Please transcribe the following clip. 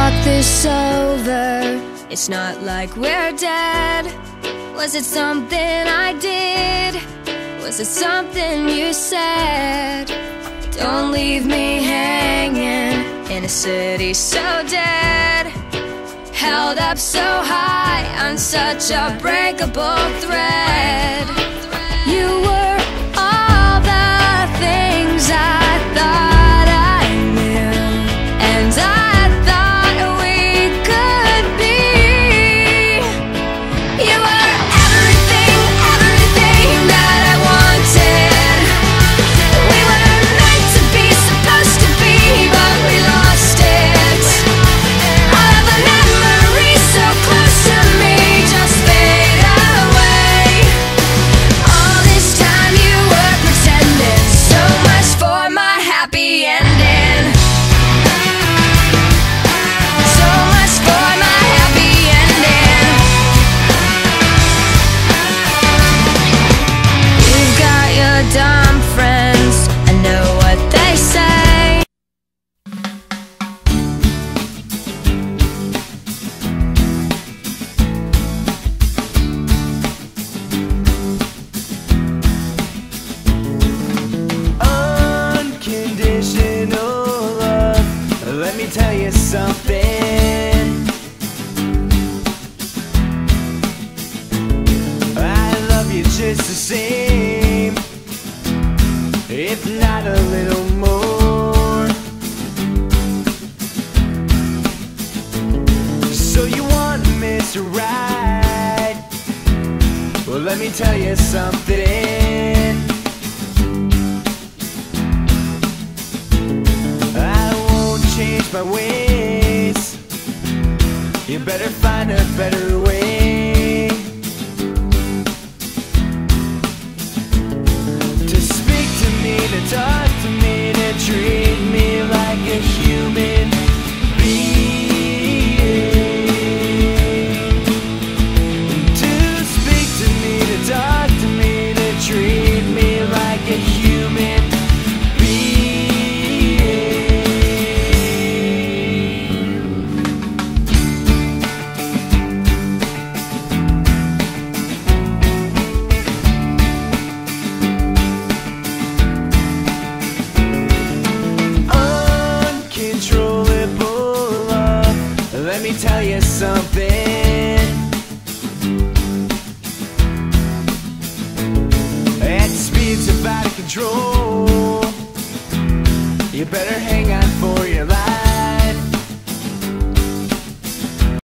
talk this over. It's not like we're dead. Was it something I did? Was it something you said? Don't leave me hanging in a city so dead, held up so high on such a breakable thread. You were all the things I thought I knew, and I thought we could be. You were everything, everything that I wanted. We were meant to be, supposed to be, but we lost it. All of our memories so close to me just fade away. All this time you were pretending so much for my happy ending. So much for my happy ending. You've got your dumb friends, I know what they say. Unconditional love. Let me tell you something. I love you just the same, if not a little more. So you want to miss a ride? Well, let me tell you something. I won't change my ways. You better find a better way to speak to me, to talk to me, to treat me like a human being. To speak to me, to talk to me, to treat me like a human being. Uncontrollable love. Let me tell you something. At speeds about out of control.